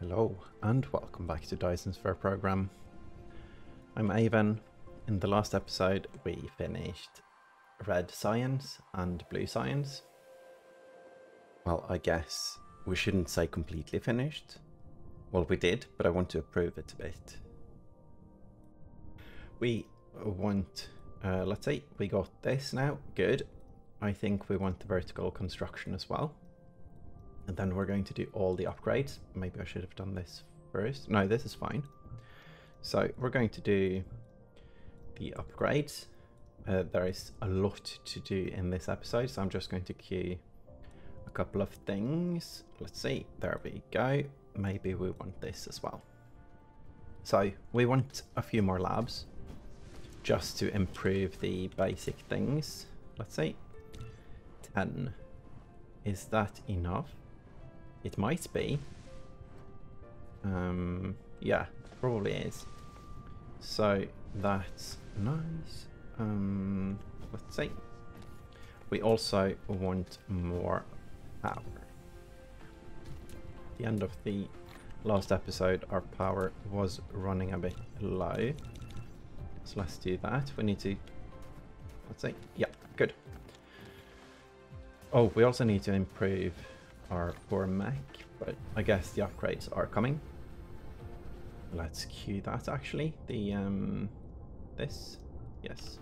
Hello and welcome back to Dyson Sphere Program. I'm Ivan. In the last episode we finished red science and blue science. Well, I guess we shouldn't say completely finished. Well, we did, but I want to improve it a bit. We want, let's see, we got this now, good. I think we want the vertical construction as well. And then we're going to do all the upgrades. Maybe I should have done this first. No, this is fine. So we're going to do the upgrades. There is a lot to do in this episode, so I'm just going to queue a couple of things. Let's see, there we go. Maybe we want this as well. So we want a few more labs just to improve the basic things. Let's see, 10. Is that enough? It might be. Yeah, probably is. So that's nice. Let's see. We also want more power. At the end of the last episode, our power was running a bit low. So let's do that. We need to, let's see. Yeah, good. Oh, we also need to improve our poor mech, but I guess the upgrades are coming. Let's queue that actually. The, this, yes.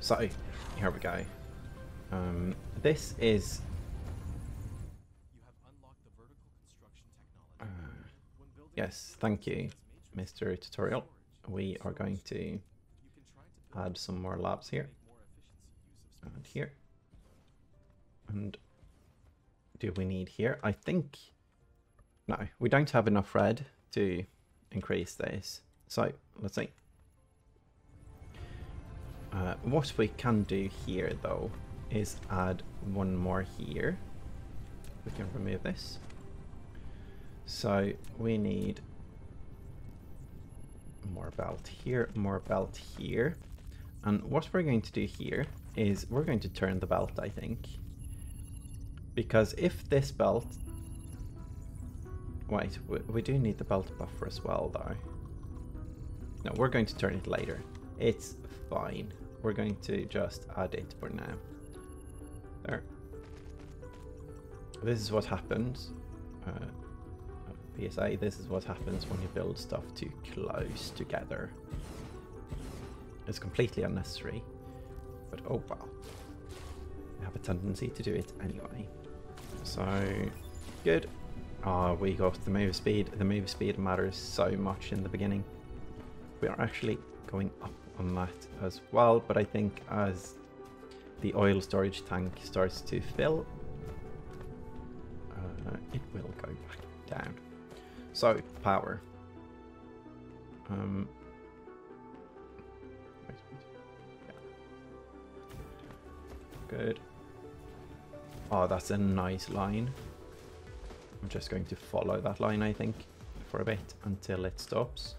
So, here we go. This is... You have unlocked the vertical construction technology. Yes, thank you, Mr. Tutorial. We are going to add some more labs here and here. And do we need here? I think no, we don't have enough red to increase this. So let's see. What we can do here though is add one more here. We can remove this. So we need more belt here, more belt here. And what we're going to do here is we're going to turn the belt, I think. Because if this belt... Wait, we do need the belt buffer as well, though. No, we're going to turn it later. It's fine. We're going to just add it for now. There. This is what happens. PSA, this is what happens when you build stuff too close together. It's completely unnecessary, but oh well. I have a tendency to do it anyway. So, good. Ah, we got the move speed. The move speed matters so much in the beginning. We are actually going up on that as well, but I think as the oil storage tank starts to fill, it will go back down. So, power. Good. Oh, that's a nice line. I'm just going to follow that line, I think, for a bit until it stops.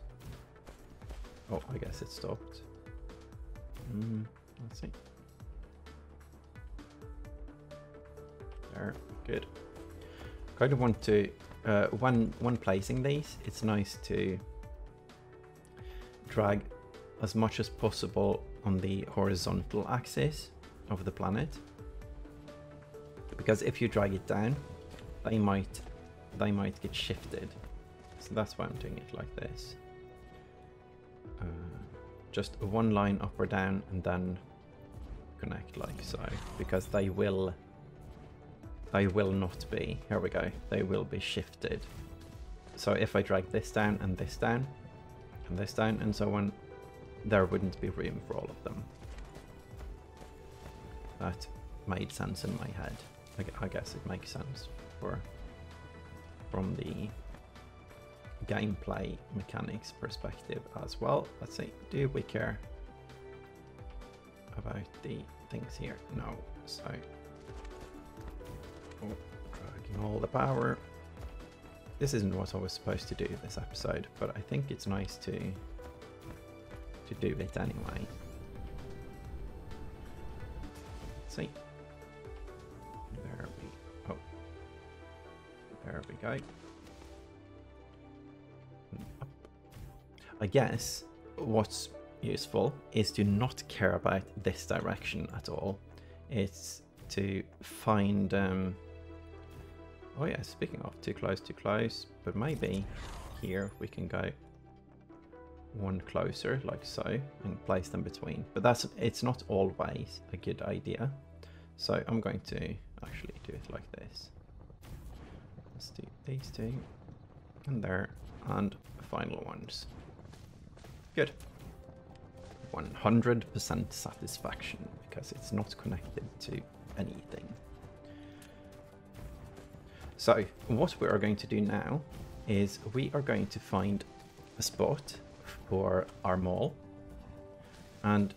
Oh, I guess it stopped. Let's see. There, good. Kind of want to, when placing these, it's nice to drag as much as possible on the horizontal axis of the planet, because if you drag it down, they might get shifted. So that's why I'm doing it like this. Just one line up or down, and then connect like so, because they will not be. Here we go. They will be shifted. So if I drag this down and this down and this down and so on, there wouldn't be room for all of them. That made sense in my head. I guess it makes sense from the gameplay mechanics perspective as well. Let's see, do we care about the things here? No, so... Oh, dragging all the power. This isn't what I was supposed to do this episode, but I think it's nice to do it anyway. See, there we, oh, go. I guess what's useful is to not care about this direction at all. It's to find... oh yeah, speaking of too close, but maybe here we can go one closer, like so, and place them between. But it's not always a good idea. So I'm going to actually do it like this. Let's do these two, and there, and the final ones. Good. 100% satisfaction, because it's not connected to anything. So what we are going to do now is we are going to find a spot for our mall. And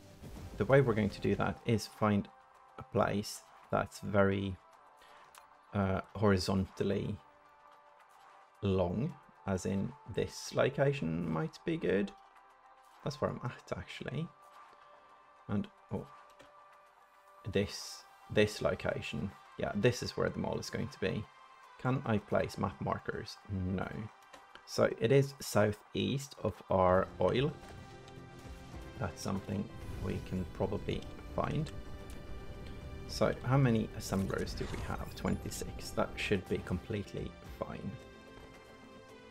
the way we're going to do that is find a place that's very horizontally long, as in this location might be good. That's where I'm at actually. And oh, this location. Yeah, this is where the mall is going to be. Can I place map markers? No. So it is southeast of our oil. That's something we can probably find. So how many assemblers do we have? 26. That should be completely fine.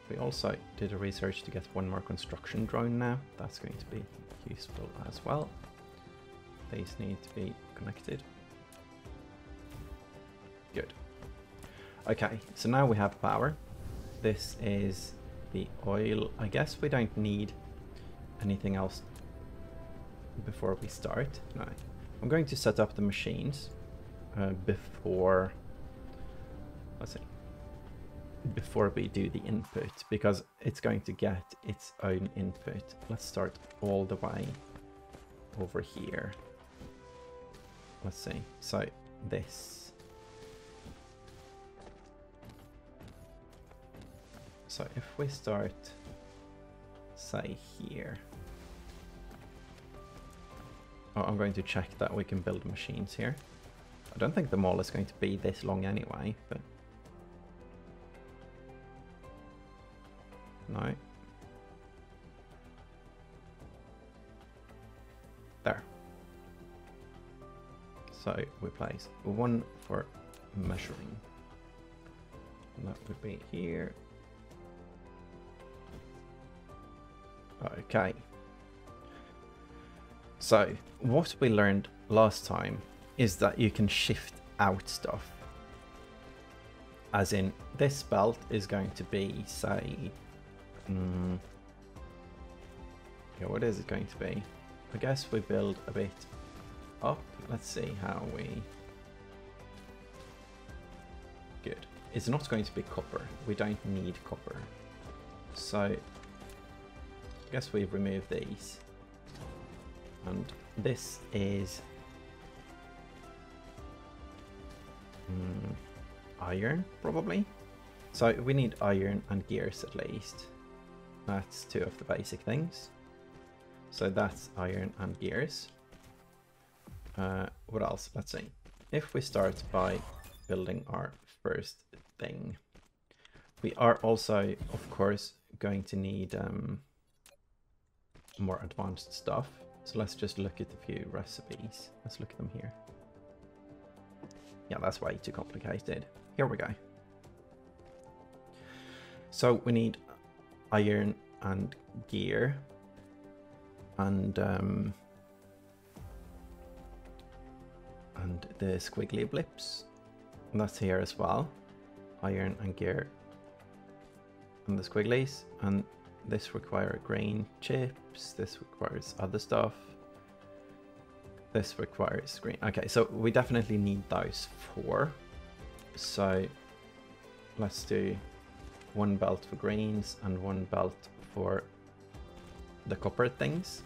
We also did a research to get one more construction drone now. That's going to be useful as well. These need to be connected. Good. Okay, so now we have power. This is the oil. I guess we don't need anything else before we start. No. I'm going to set up the machines before... Let's see. Before we do the input, because it's going to get its own input. Let's start all the way over here. Let's see. So this. So if we start, say, here. Oh, I'm going to check that we can build machines here. I don't think the mall is going to be this long anyway, but... No. There. So we place one for measuring. And that would be here. Okay. So what we learned last time is that you can shift out stuff. As in, this belt is going to be, say... Yeah, what is it going to be? I guess we build a bit up. Let's see how we... Good. It's not going to be copper. We don't need copper. So I guess we remove these. And this is iron, probably. So we need iron and gears at least. That's two of the basic things. So that's iron and gears. What else? Let's see. If we start by building our first thing, we are also, of course, going to need more advanced stuff. So let's just look at a few recipes. Let's look at them here. Yeah, that's way too complicated. Here we go. So we need iron and gear and the squiggly blips, and that's here as well. Iron and gear and the squigglies, and this requires grain chips, this requires other stuff, this requires green. Okay, so we definitely need those four. So let's do one belt for greens and one belt for the copper things.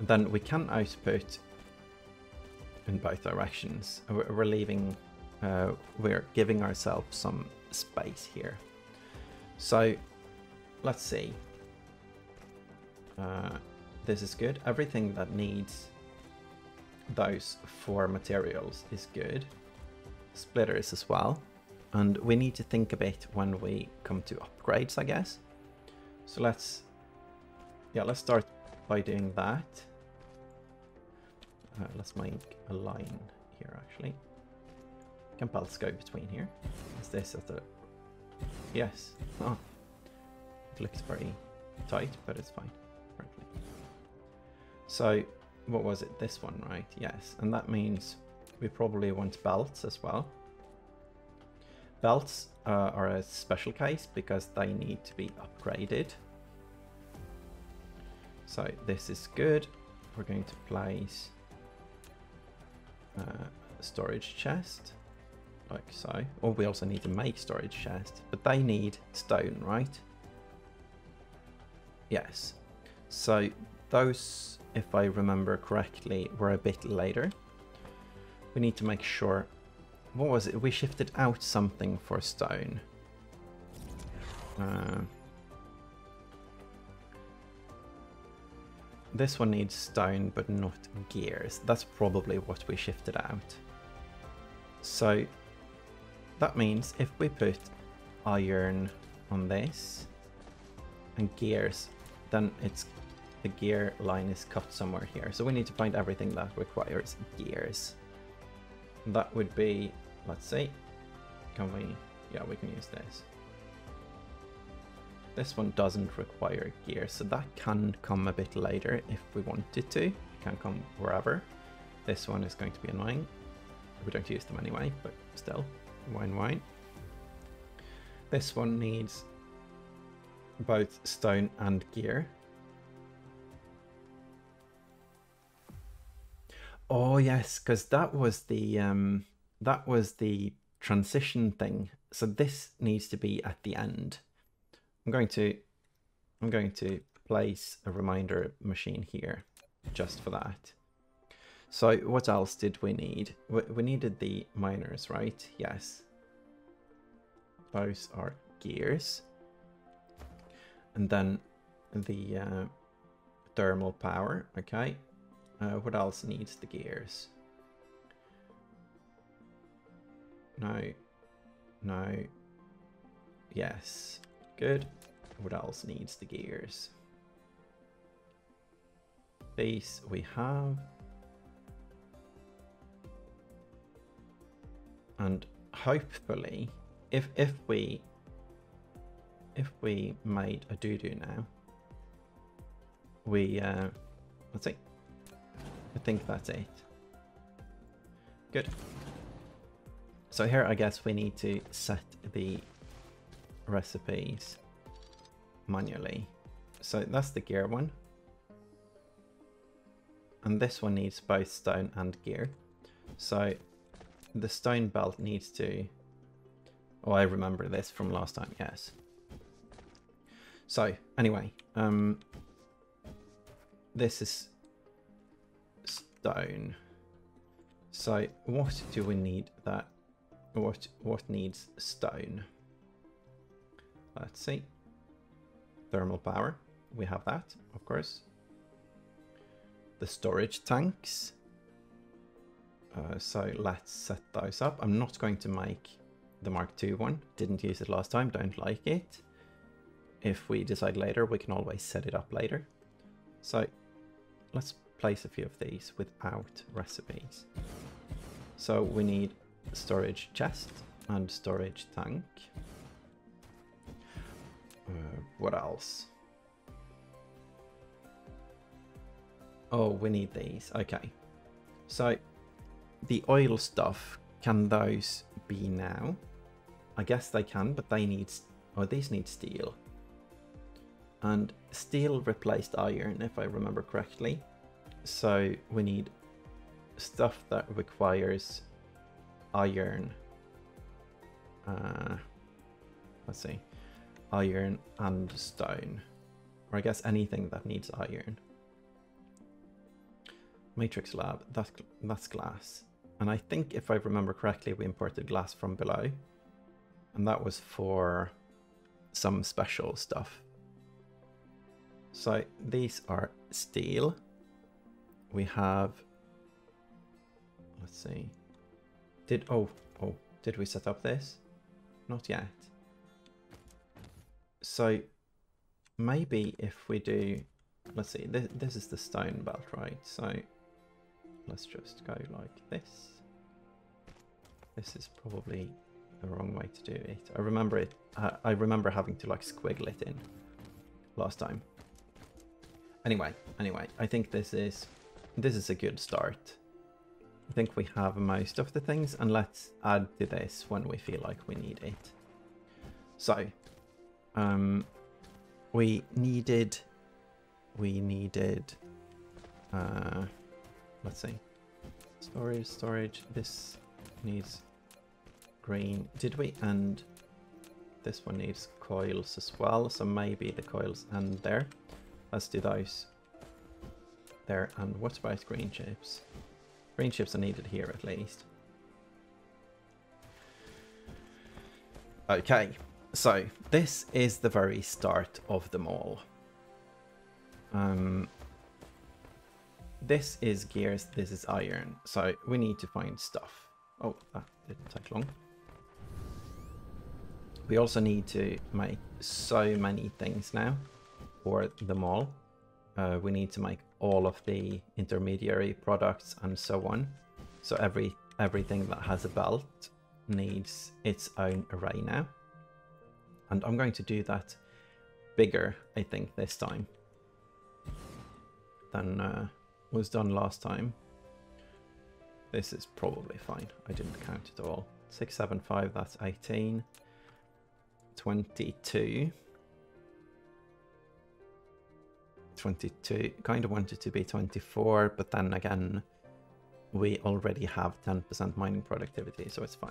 And then we can output in both directions. We're leaving, we're giving ourselves some space here. So let's see. This is good. Everything that needs those four materials is good. Splitters as well. And we need to think a bit when we come to upgrades, I guess. So let's start by doing that. Let's make a line here, actually. Compels go between here. Is this at the... Yes. Oh. It looks very tight, but it's fine. Apparently. So, what was it? This one, right? Yes. And that means we probably want belts as well. Belts are a special case because they need to be upgraded. So, this is good. We're going to place... storage chest like so, or we also need to make storage chest, but they need stone, right? Yes, so those, if I remember correctly, were a bit later. We need to make sure, what was it, we shifted out something for stone. This one needs stone, but not gears. That's probably what we shifted out. So that means if we put iron on this and gears, then it's the gear line is cut somewhere here. So we need to find everything that requires gears. That would be, let's see, can we, yeah, we can use this. This one doesn't require gear, so that can come a bit later if we wanted to. It can come wherever. This one is going to be annoying. We don't use them anyway, but still, wine. This one needs both stone and gear. Oh yes, because that was the transition thing. So this needs to be at the end. I'm going to place a reminder machine here just for that. So what else did we need? We needed the miners, right? Yes. Those are gears. And then the thermal power, okay. What else needs the gears? No. Yes. Good. What else needs the gears? These we have. And hopefully, if we made a doo-doo now, we let's see. I think that's it. Good. So here I guess we need to set the recipes manually. So that's the gear one. And this one needs both stone and gear. So the stone belt needs to... Oh, I remember this from last time, yes. So anyway, this is stone. So what do we need that... What needs stone? Let's see. Thermal power. We have that, of course. The storage tanks. So let's set those up. I'm not going to make the Mark II one. Didn't use it last time. Don't like it. If we decide later, we can always set it up later. So let's place a few of these without recipes. So we need storage chest and storage tank. What else? Oh, we need these. Okay. So the oil stuff, can those be now? I guess they can, but they need... Oh, these need steel. And steel replaced iron, if I remember correctly. So we need stuff that requires iron. Let's see. Iron and stone, or I guess anything that needs iron. Matrix lab, that's glass. And I think if I remember correctly, we imported glass from below, and that was for some special stuff. So these are steel. We have, let's see, did we set up this? Not yet. So maybe if we do, let's see, this is the stone belt, right? So let's just go like this. This is probably the wrong way to do it. I remember having to like squiggle it in last time. Anyway, I think this is a good start. I think we have most of the things, and let's add to this when we feel like we need it. So, we needed, let's see, storage, this needs green, did we? And this one needs coils as well, so maybe the coils end there. Let's do those there. And what about green chips? Green chips are needed here at least. Okay, so this is the very start of them all. This is gears, this is iron, so we need to find stuff. Oh, that didn't take long. We also need to make so many things now for the mall. We need to make all of the intermediary products and so on. So everything that has a belt needs its own array now. And I'm going to do that bigger, I think, this time than was done last time. This is probably fine. I didn't count it all. 6, 7, 5, that's 18. 22, kind of wanted to be 24, but then again, we already have 10% mining productivity, so it's fine.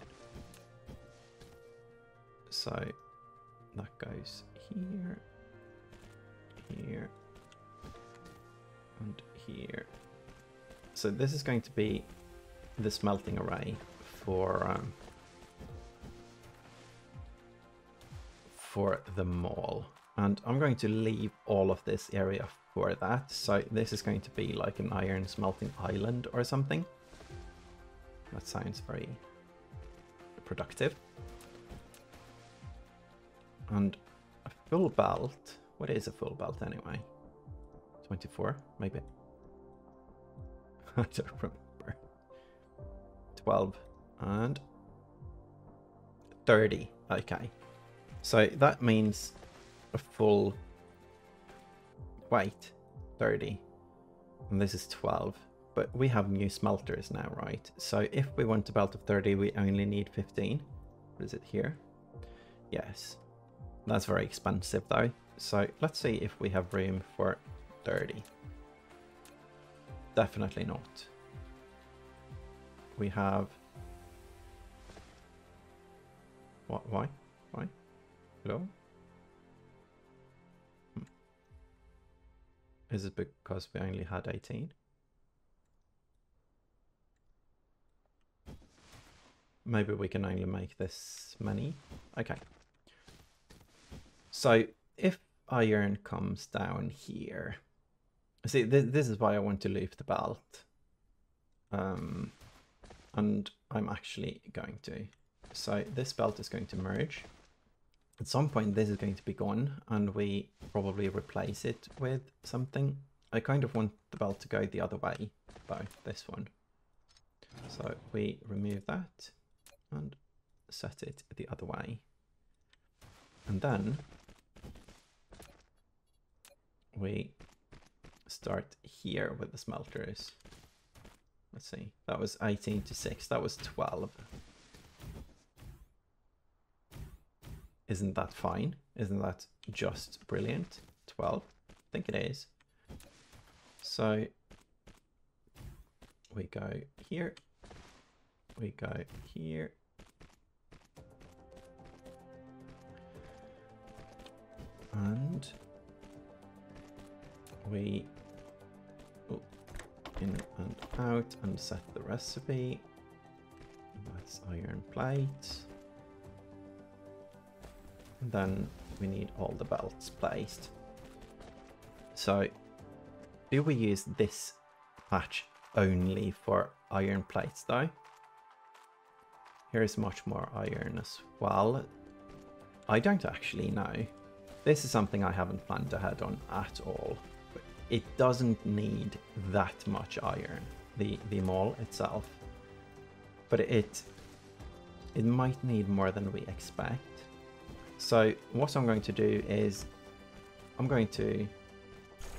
So that goes here, here, and here. So this is going to be the smelting array for the mall. And I'm going to leave all of this area for that. So this is going to be like an iron smelting island or something. That sounds very productive. And a full belt. What is a full belt anyway? 24, maybe. I don't remember. 12 and 30. Okay. So that means a full, wait, 30, and this is 12, but we have new smelters now, right? So if we want a belt of 30, we only need 15. What is it here? Yes, that's very expensive though. So let's see if we have room for 30. Definitely not. We have, what, why, hello? Is it because we only had 18? Maybe we can only make this many. Okay. So if iron comes down here, see, this is why I want to leave the belt. And I'm actually going to. So this belt is going to merge. At some point this is going to be gone and we probably replace it with something. I kind of want the belt to go the other way though, this one. So we remove that and set it the other way. And then we start here with the smelters. Let's see, that was 18 to 6, that was 12. Isn't that fine? Isn't that just brilliant? 12, I think it is. So we go here, we go here. And we in and out and set the recipe. That's iron plates. Then we need all the belts placed. So do we use this patch only for iron plates though? Here is much more iron as well. I don't actually know. This is something I haven't planned ahead on at all. It doesn't need that much iron, the mall itself, but it might need more than we expect. So what I'm going to do is I'm going to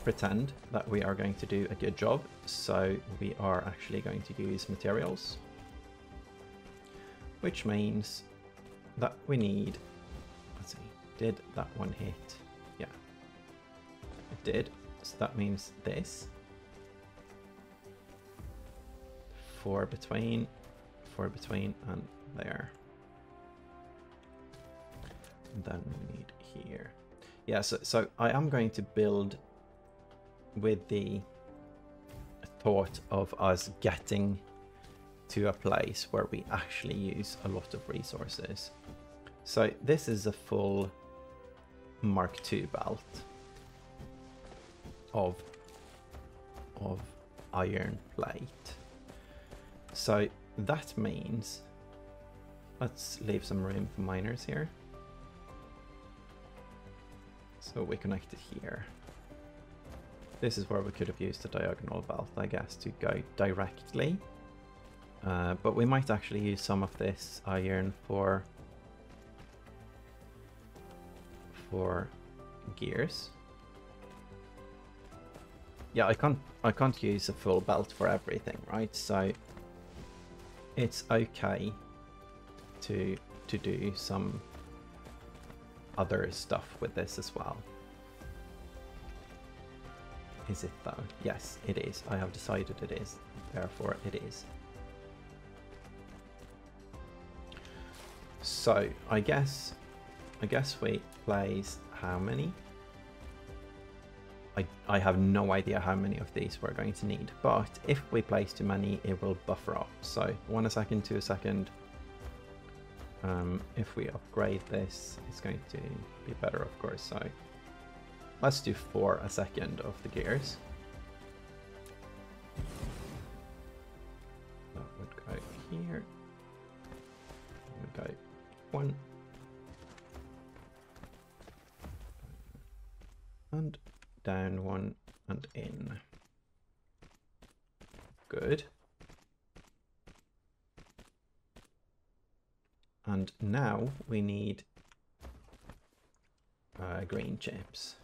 pretend that we are going to do a good job. So we are actually going to use materials, which means that we need, let's see, did that one hit? Yeah, it did. So that means this, four between and there. And then we need here. Yeah, so I am going to build with the thought of us getting to a place where we actually use a lot of resources. So this is a full Mark II belt of iron plate. So that means, let's leave some room for miners here. So we connect it here. This is where we could have used the diagonal belt, I guess, to go directly. But we might actually use some of this iron for gears. Yeah, I can't use a full belt for everything, right? So it's okay to do some other stuff with this as well. Is it though? Yes, it is. I have decided it is. Therefore, it is. So I guess we place how many? I have no idea how many of these we're going to need, but if we place too many, it will buffer up. So 1 second to a second. If we upgrade this, it's going to be better, of course. So let's do 4 a second of the gears. That would go here. That would go 1. And down 1 and in. Good. And now we need green chips.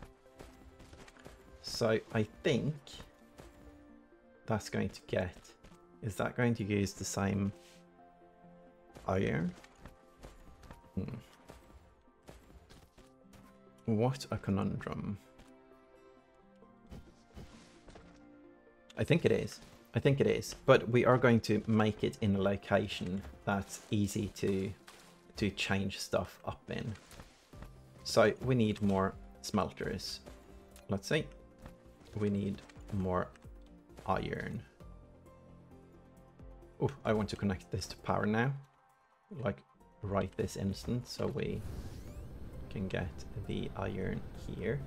So I think that's going to get, is that going to use the same iron? What a conundrum. I think it is. I think it is. But we are going to make it in a location that's easy to change stuff up in. So we need more smelters. Let's see. We need more iron. Oh, I want to connect this to power now. Like right this instant, so we can get the iron here.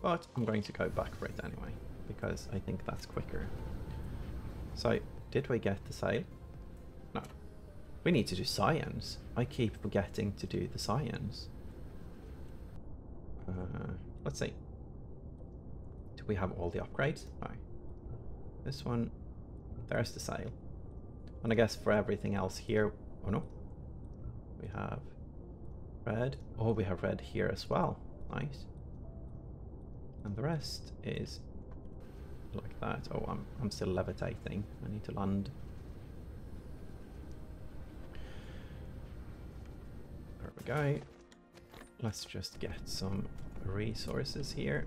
But I'm going to go back for it anyway, because I think that's quicker. So, did we get the sail? No. We need to do science. I keep forgetting to do the science. Let's see. Do we have all the upgrades? No. This one, there's the sail. And I guess for everything else here, oh no. We have red. Oh, we have red here as well. Nice. And the rest is like that. Oh, I'm still levitating. I need to land. There we go. Let's just get some resources here.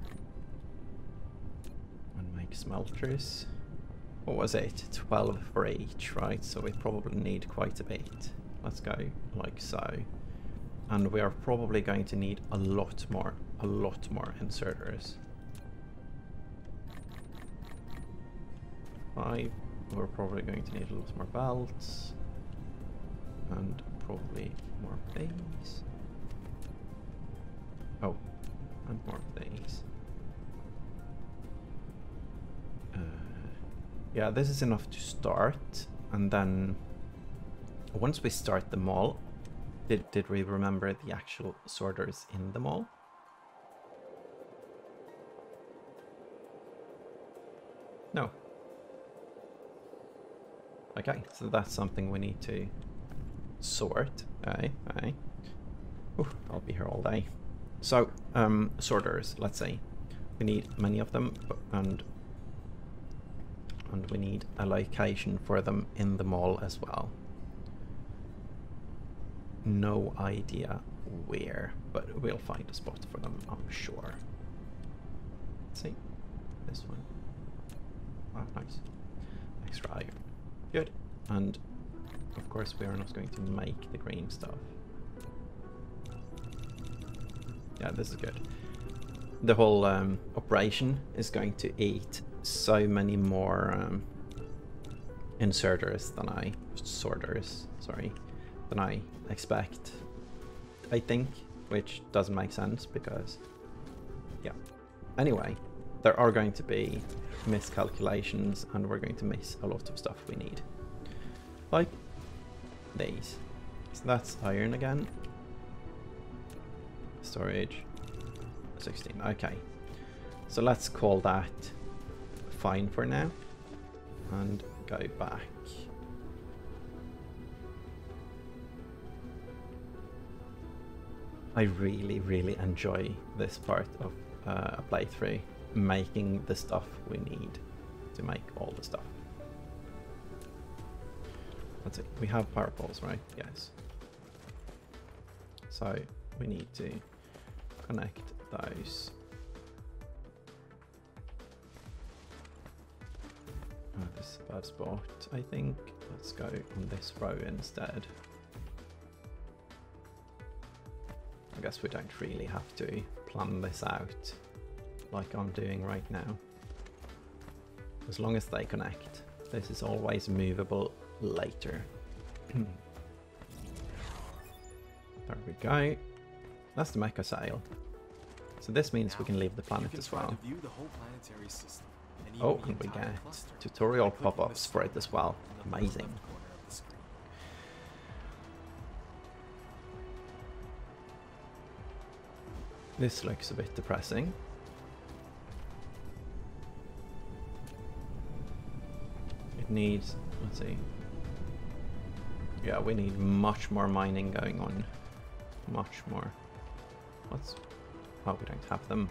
And make smelters. What was it? 12 for each, right? So we probably need quite a bit. Let's go like so. And we are probably going to need a lot more inserters. 5, we're probably going to need a lot more belts and probably more of these. Oh, and more of these. Yeah, this is enough to start, and then once we start the mall, did we remember the actual sorters in the mall? No. Okay, so that's something we need to sort. Aye. Ooh, I'll be here all day. So, sorters, let's say. We need many of them, and we need a location for them in the mall as well. No idea where, but we'll find a spot for them, I'm sure. Let's see, this one. Oh, nice. Extra iron. Good. And of course we are not going to make the green stuff. Yeah, this is good. The whole operation is going to eat so many more inserters than sorters, sorry, than I expect, I think, which doesn't make sense because, yeah. Anyway, there are going to be miscalculations and we're going to miss a lot of stuff we need. Like these. So that's iron again. Storage. 16, okay. So let's call that fine for now and go back. I really, really enjoy this part of a playthrough. Making the stuff we need to make all the stuff. That's it. We have power poles, right? Yes. So we need to connect those. Oh, this is a bad spot, I think. Let's go on this row instead. I guess we don't really have to plan this out like I'm doing right now. As long as they connect. This is always movable later. There we go. That's the mecha sail. So this means we can leave the planet as well. Oh, and we get tutorial pop-ups for it as well. Amazing. This looks a bit depressing. Needs, let's see, yeah, we need much more mining going on, much more. Let's, oh, we don't have them.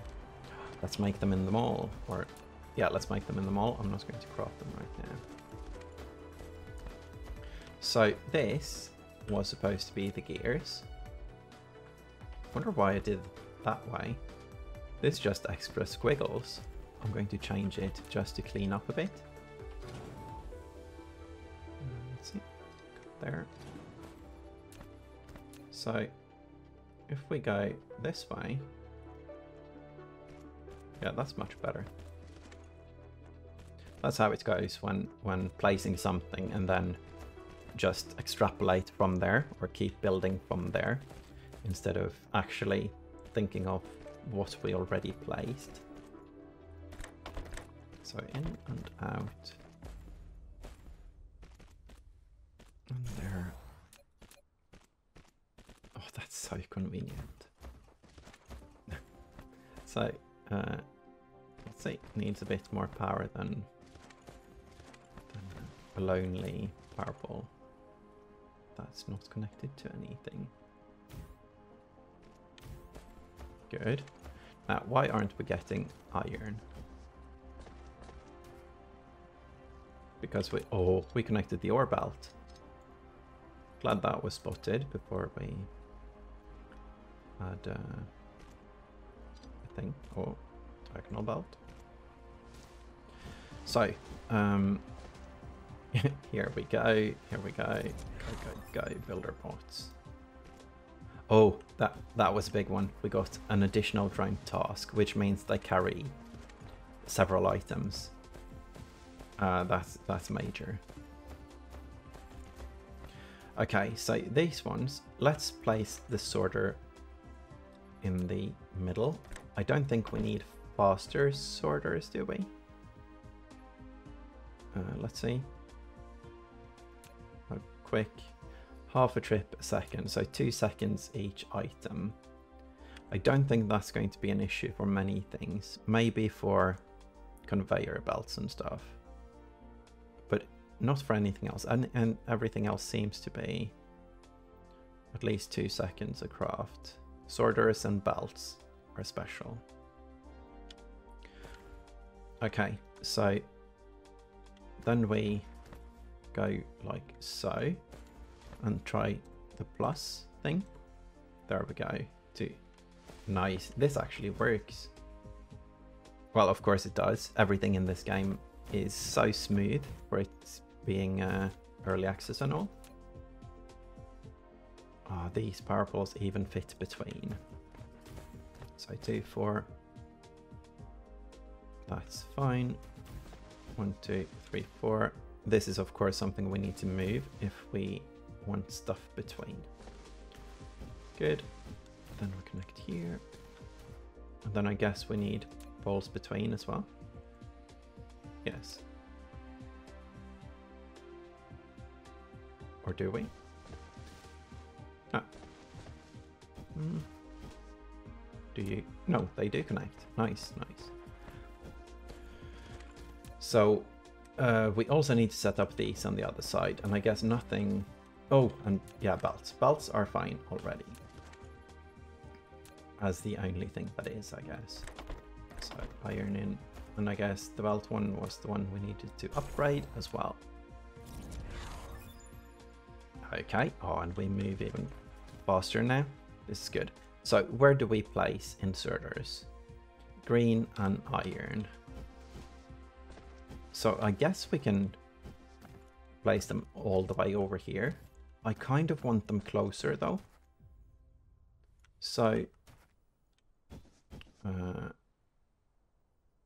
Let's make them in the mall, or yeah, let's make them in the mall. I'm not going to craft them right now. So this was supposed to be the gears. Wonder why I did it that way. This is just extra squiggles. I'm going to change it just to clean up a bit. There. So if we go this way, yeah, that's much better. That's how it goes when placing something and then just extrapolate from there or keep building from there instead of actually thinking of what we already placed. So in and out. And there. Oh, that's so convenient. So, let's see, needs a bit more power than a lonely power pole. That's not connected to anything. Good. Now, why aren't we getting iron? Because we connected the ore belt. Glad that was spotted before we had, I think, or diagonal belt. So, here we go, builder pots. Oh, that was a big one. We got an additional drone task, which means they carry several items. That's major. Okay, so these ones, let's place the sorter in the middle. I don't think we need faster sorters, do we? Let's see. Oh, quick. half a trip a second, so 2 seconds each item. I don't think that's going to be an issue for many things, maybe for conveyor belts and stuff, but not for anything else, and everything else seems to be at least 2 seconds a craft. Sorters and belts are special. Okay, so then we go like so and try the plus thing. There we go. Two. Nice. This actually works. Well, of course it does. Everything in this game is so smooth for it being early access and all. Ah, oh, these power poles even fit between. So 2, 4. That's fine. 1, 2, 3, 4. This is of course something we need to move if we want stuff between. Good. Then we connect here. And then I guess we need poles between as well. Yes. Or do we? No. Mm. Do you? No, they do connect. Nice, nice. So we also need to set up these on the other side, and I guess nothing. Oh, and yeah, belts. Belts are fine already. As the only thing that is, I guess. So iron in, and I guess the belt one was the one we needed to upgrade as well. Okay, oh, and we move even faster now. This is good. So where do we place inserters? Green and iron. So I guess we can place them all the way over here. I kind of want them closer though. So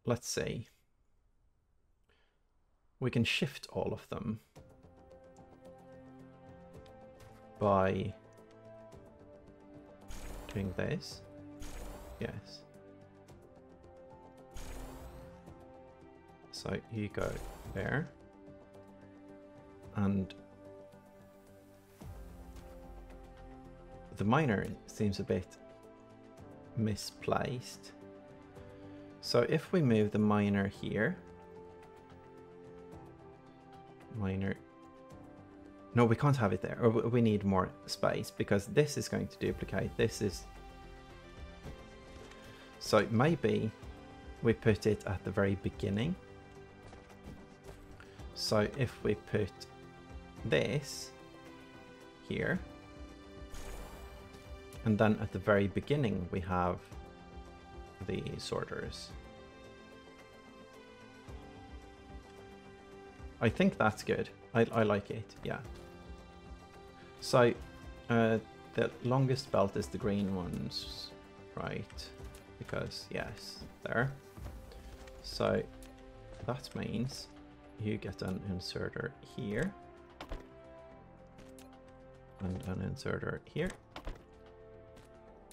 let's see. We can shift all of them by doing this. Yes. So you go there, and the miner seems a bit misplaced. So if we move the miner here, miner, no, we can't have it there, or we need more space because this is going to duplicate. This is, so maybe we put it at the very beginning. So if we put this here, and then at the very beginning we have the sorters. I think that's good. I like it, yeah. So the longest belt is the green ones, right? Because, yes, there. So that means you get an inserter here and an inserter here,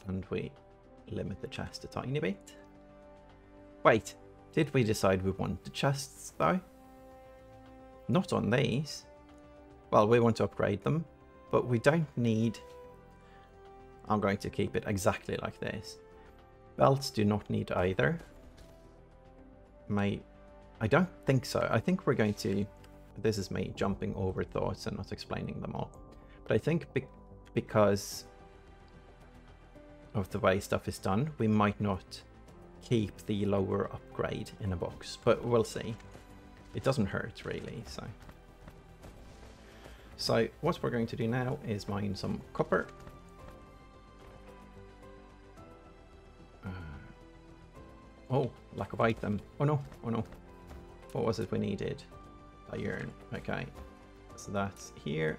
and we limit the chest a tiny bit. Wait, did we decide we want the chests though? Not on these. Well, we want to upgrade them, but we don't need... I'm going to keep it exactly like this. Belts do not need either. I don't think so. I think we're going to... This is me jumping over thoughts and not explaining them all. But I think because of the way stuff is done, we might not keep the lower upgrade in a box. But we'll see. It doesn't hurt, really, so... So what we're going to do now is mine some copper. Oh, lack of item. Oh no, oh no. What was it we needed? Iron. Okay. So that's here.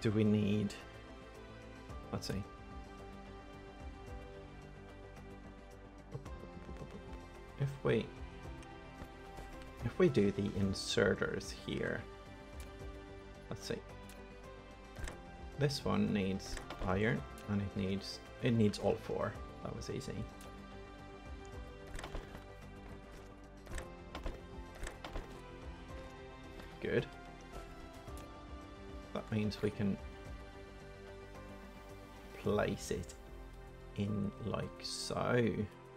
Do we need... Let's see. If we do the inserters here. Let's see. This one needs iron, and it needs all four. That was easy. good. That means we can place it in like so,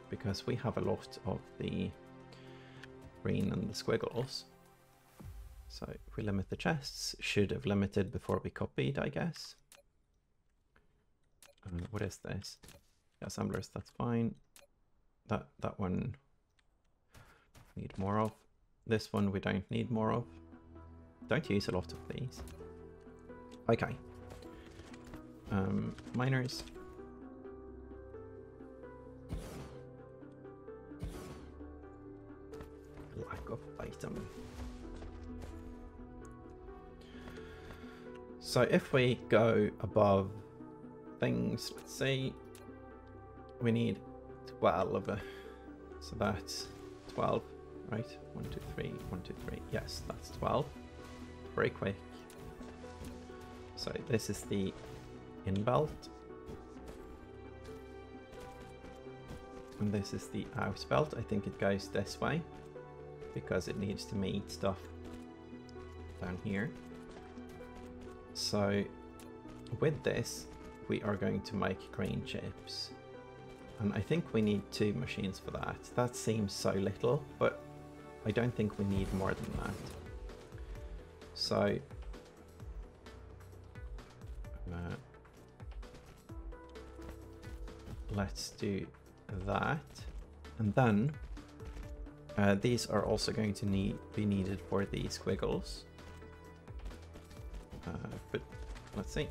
because we have a lot of the green and the squiggles. So if we limit the chests, should have limited before we copied, I guess. What is this? Yeah, assemblers, that's fine. That one need more of. This one we don't need more of. Don't use a lot of these. Okay. Miners. Lack of item. So if we go above things, let's see, we need 12. So that's 12, right? 1, 2, 3, 1, 2, 3. Yes, that's 12. Very quick. So this is the in belt, and this is the out belt. I think it goes this way because it needs to meet stuff down here. So with this, we are going to make green chips, and I think we need 2 machines for that. That seems so little, but I don't think we need more than that. So let's do that, and then these are also going to be needed for the squiggles. But let's see.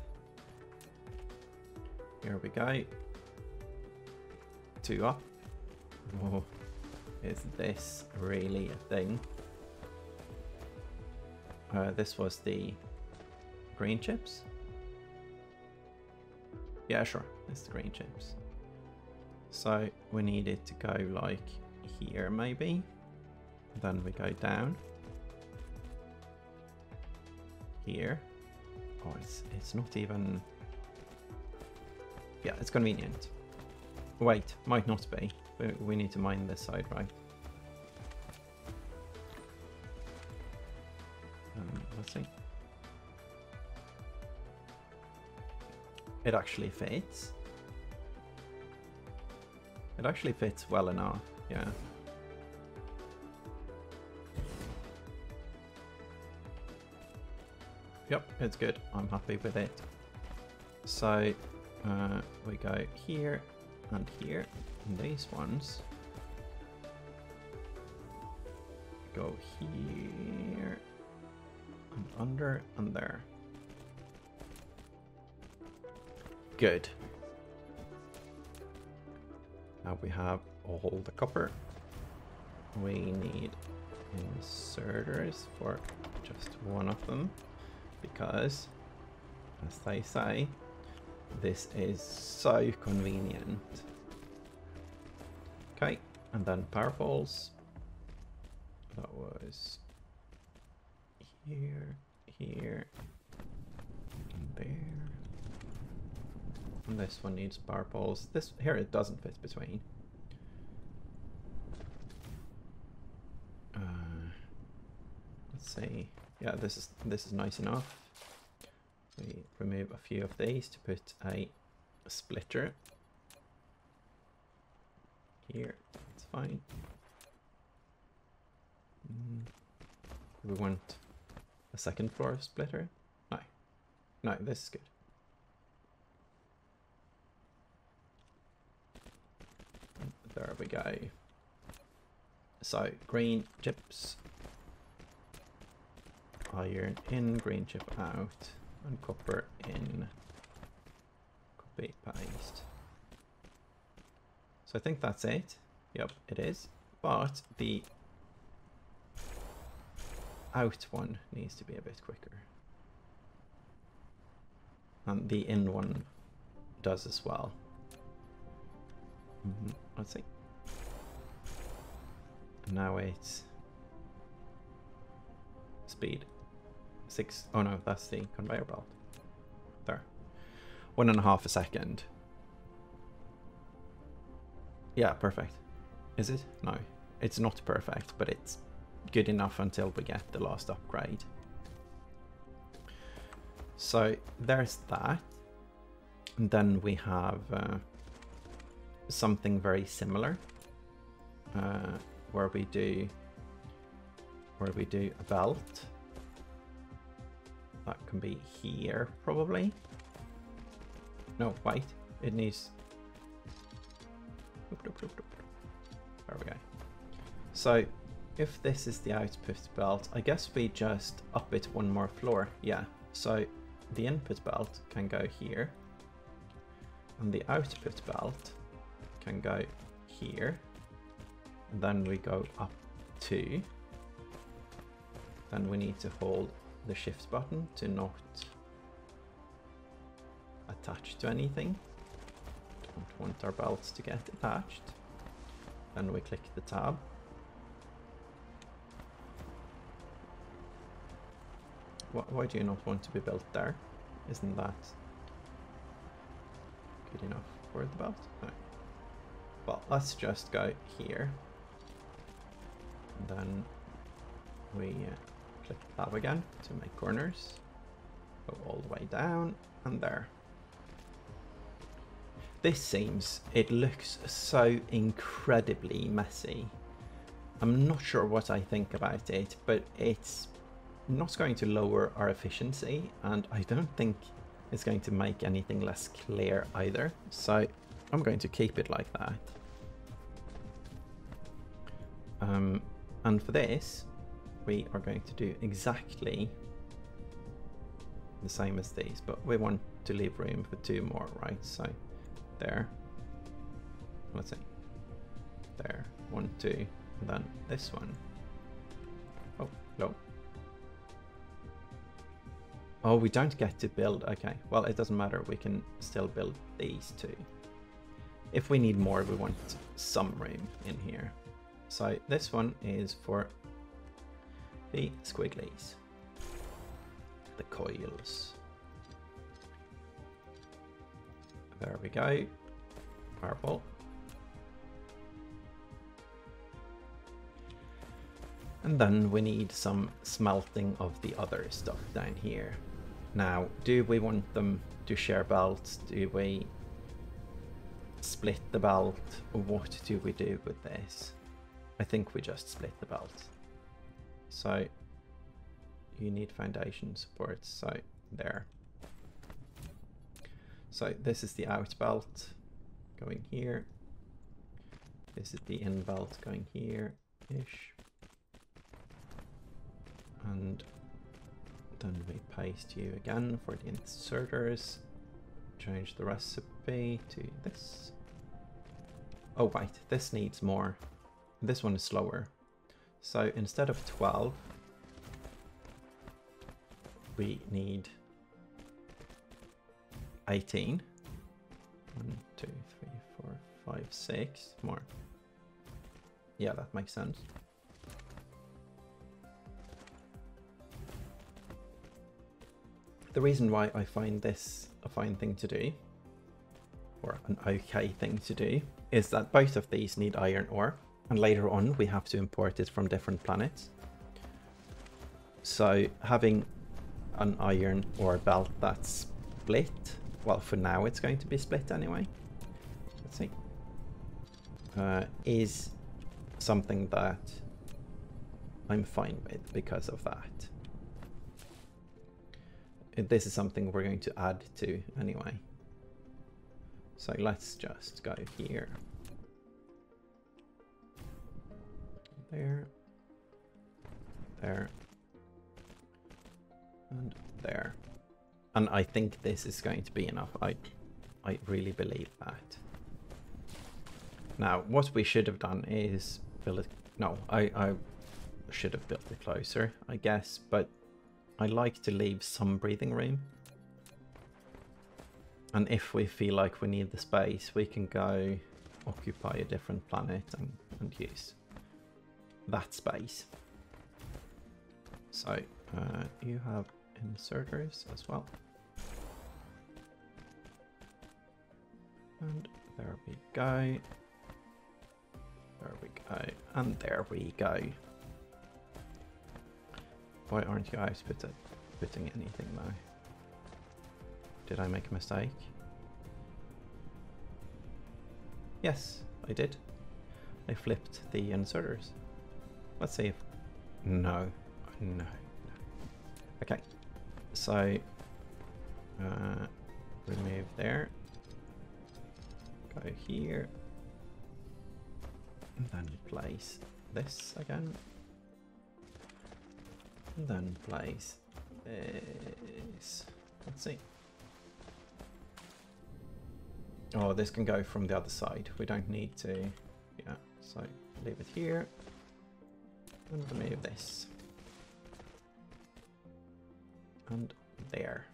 Here we go. 2 up. Oh, is this really a thing? This was the green chips. Yeah, sure. It's the green chips. So we need it to go like here, maybe. Then we go down here. Oh, it's not even... Yeah, it's convenient. Wait, might not be. We need to mine this side, right? Let's see. It actually fits. It actually fits well enough, yeah. Yep, it's good. I'm happy with it. So we go here and here, and these ones go here and under and there. Good. Now we have all the copper. We need inserters for just one of them, because, as they say, this is so convenient. Okay, and then power poles. That was here, here, and there. And this one needs power poles. This here it doesn't fit between. Let's see. Yeah, this is nice enough. We remove a few of these to put a splitter here. It's fine. We want a second floor splitter. No, this is good. There we go. So green chips. Iron in, green chip out, and copper in. Copy, paste. So I think that's it. Yep, it is. But the out one needs to be a bit quicker. And the in one does as well. Let's see. And now it's speed. 6. Oh no, that's the conveyor belt. There. 1.5 seconds. Yeah, perfect. Is it? No, it's not perfect, but it's good enough until we get the last upgrade. So there's that. And then we have something very similar where we do a belt. That can be here probably. No, wait, it needs. There we go. So if this is the output belt, I guess we just up it one more floor. Yeah, so the input belt can go here and the output belt can go here, and then we go up 2. Then we need to hold the shift button to not attach to anything. Don't want our belts to get attached. Then we click the tab. Why do you not want to be built there? Isn't that good enough for the belt? No. Well, let's just go here. And then we click the tab again to make corners. Go all the way down and there. This seems, it looks so incredibly messy. I'm not sure what I think about it, but it's not going to lower our efficiency, and I don't think it's going to make anything less clear either. So I'm going to keep it like that. And for this, we are going to do exactly the same as these, but we want to leave room for 2 more, right? So there, let's see, there, 1, 2, and then this one. Oh, no. Oh, we don't get to build. Okay, well, it doesn't matter. We can still build these 2. If we need more, we want some room in here. So this one is for the squigglies, the coils. There we go. Purple. And then we need some smelting of the other stuff down here. Now, do we want them to share belts? Do we split the belt? What do we do with this? I think we just split the belt. So you need foundation support, so there. So this is the out belt going here. This is the in belt going here-ish. And then we paste you again for the inserters. Change the recipe to this. Oh wait, this needs more. This one is slower. So instead of 12, we need 18. 1, 2, 3, 4, 5, 6 more. Yeah, that makes sense. The reason why I find this a fine thing to do, or an okay thing to do, is that both of these need iron ore, and later on we have to import it from different planets. So having an iron ore belt that's split, well, for now it's going to be split anyway. Let's see. Is something that I'm fine with because of that. This is something we're going to add to anyway. So let's just go here. There. There. And there. And I think this is going to be enough. I really believe that. Now, what we should have done is build it. No, I should have built it closer, I guess, but I like to leave some breathing room. And if we feel like we need the space, we can go occupy a different planet and use that space. So you have inserters as well. And there we go. There we go. And there we go. Why aren't you guys putting anything now? Did I make a mistake? Yes, I did. I flipped the inserters. Let's see if... No. No. Okay. So, remove there. Go here. And then place this again. And then place this. Let's see. Oh, this can go from the other side. We don't need to... Yeah, so leave it here. And remove this. And there.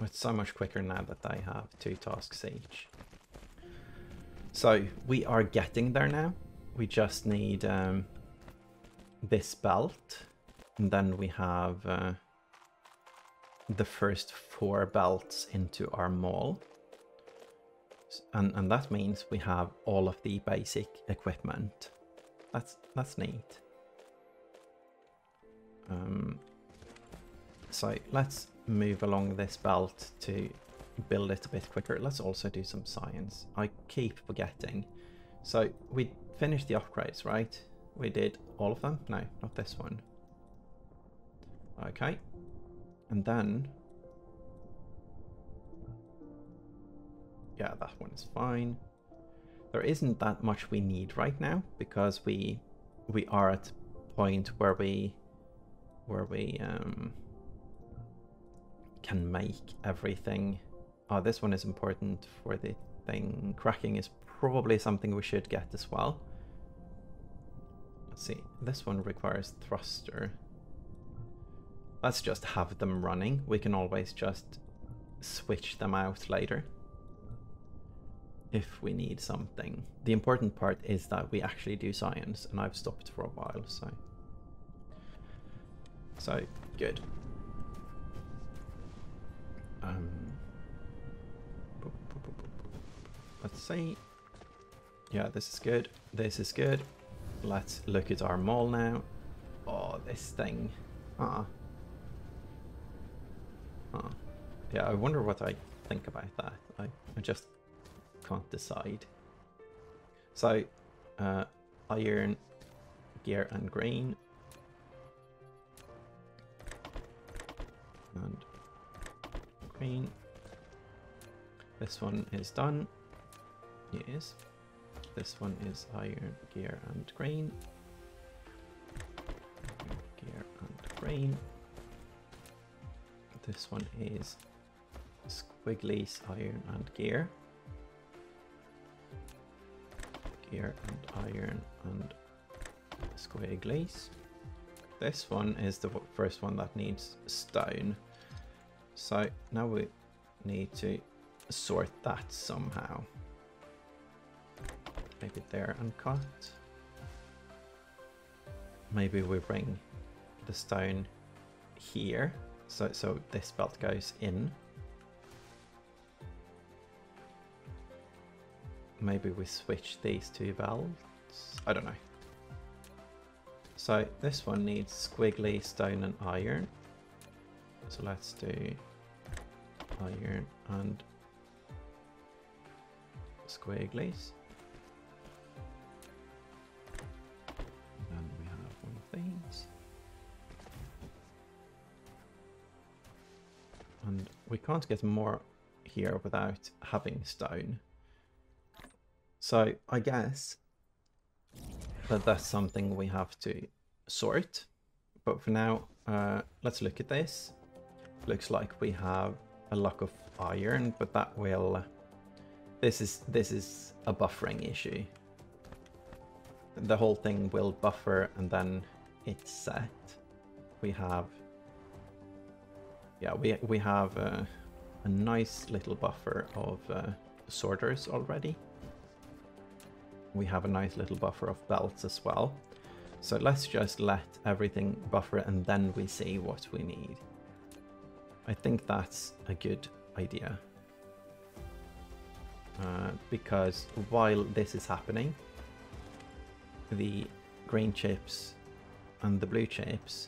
It's so much quicker now that they have two tasks each. So we are getting there now. We just need this belt. And then we have the first 4 belts into our mall. And that means we have all of the basic equipment. That's neat. So let's move along this belt to build it a bit quicker. Let's also do some science. I keep forgetting. So we finished the upgrades, right? We did all of them? No, not this one. Okay. And then... Yeah, that one is fine. There isn't that much we need right now because we are at a point where we can make everything. Oh, this one is important for the thing. Cracking is probably something we should get as well. Let's see. This one requires thruster. Let's just have them running. We can always just switch them out later if we need something. The important part is that we actually do science, and I've stopped for a while, so... So, good. Let's see. Yeah, this is good. This is good. Let's look at our mall now. Oh, this thing. Yeah, I wonder what I think about that. I just can't decide. So, iron, gear and green. And green. This one is done. Yes. This one is iron, gear and green. Iron, gear and green. This one is squigglies, iron and gear. Gear and iron and squigglies. This one is the first one that needs stone. So now we need to sort that somehow. Maybe there and cut. Maybe we bring the stone here. So this belt goes in. Maybe we switch these two belts. I don't know. So this one needs squiggly, stone and iron. So let's do iron and squigglies. And then we have one of these. And we can't get more here without having stone. So I guess... But that's something we have to sort. But for now, let's look at this. Looks like we have a lack of iron, but that will... This is a buffering issue. The whole thing will buffer and then it's set. We have... Yeah, we have a nice little buffer of sorters already. We have a nice little buffer of belts as well. So let's just let everything buffer and then we see what we need. I think that's a good idea. Because while this is happening, the green chips and the blue chips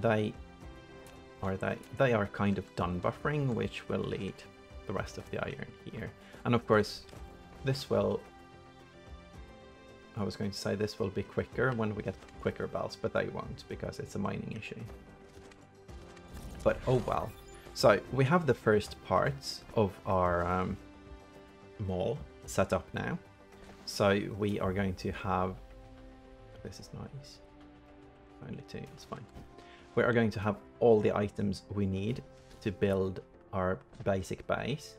They are kind of done buffering, which will lead the rest of the iron here. And of course, this will... I was going to say this will be quicker when we get quicker belts, but they won't because it's a mining issue. But oh well. So we have the first parts of our mall set up now. So we are going to have... This is nice. Only two, it's fine. We are going to have all the items we need to build our basic base.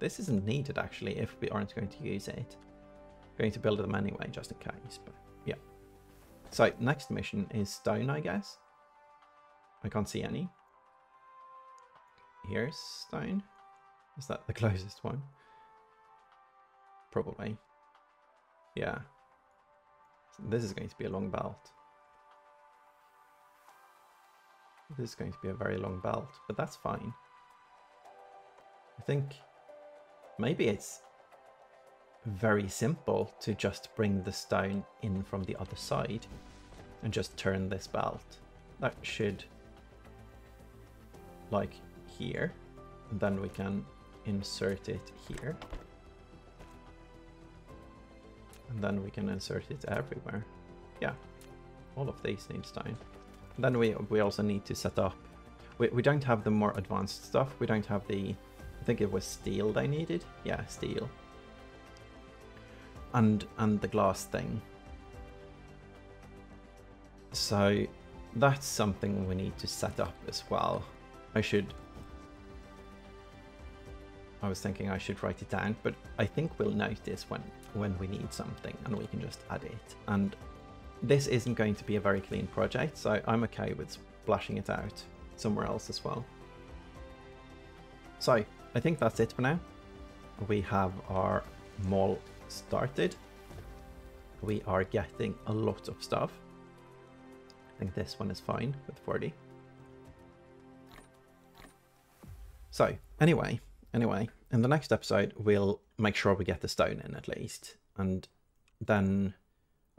This isn't needed actually if we aren't going to use it. We're going to build them anyway just in case, but yeah. So next mission is stone, I guess. I can't see any. Here's stone. Is that the closest one? Probably. Yeah. So this is going to be a long belt. This is going to be a very long belt, but that's fine. I think maybe it's very simple to just bring the stone in from the other side and just turn this belt. That should, like here, and then we can insert it here. And then we can insert it everywhere. Yeah, all of these need stone. Then we also need to set up, we don't have the more advanced stuff, we don't have the, I think it was steel they needed, yeah, steel. And the glass thing. So that's something we need to set up as well. I was thinking I should write it down, but I think we'll notice when we need something and we can just add it. And this isn't going to be a very clean project, so I'm okay with splashing it out somewhere else as well. So I think that's it for now. We have our mall started. We are getting a lot of stuff. I think this one is fine with 40. So anyway, in the next episode, we'll make sure we get the stone in at least. And then...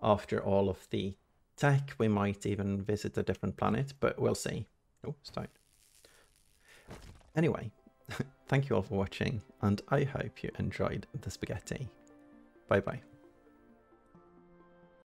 after all of the tech, we might even visit a different planet, but we'll see. Oh, stone. Anyway, thank you all for watching, and I hope you enjoyed the spaghetti. Bye-bye.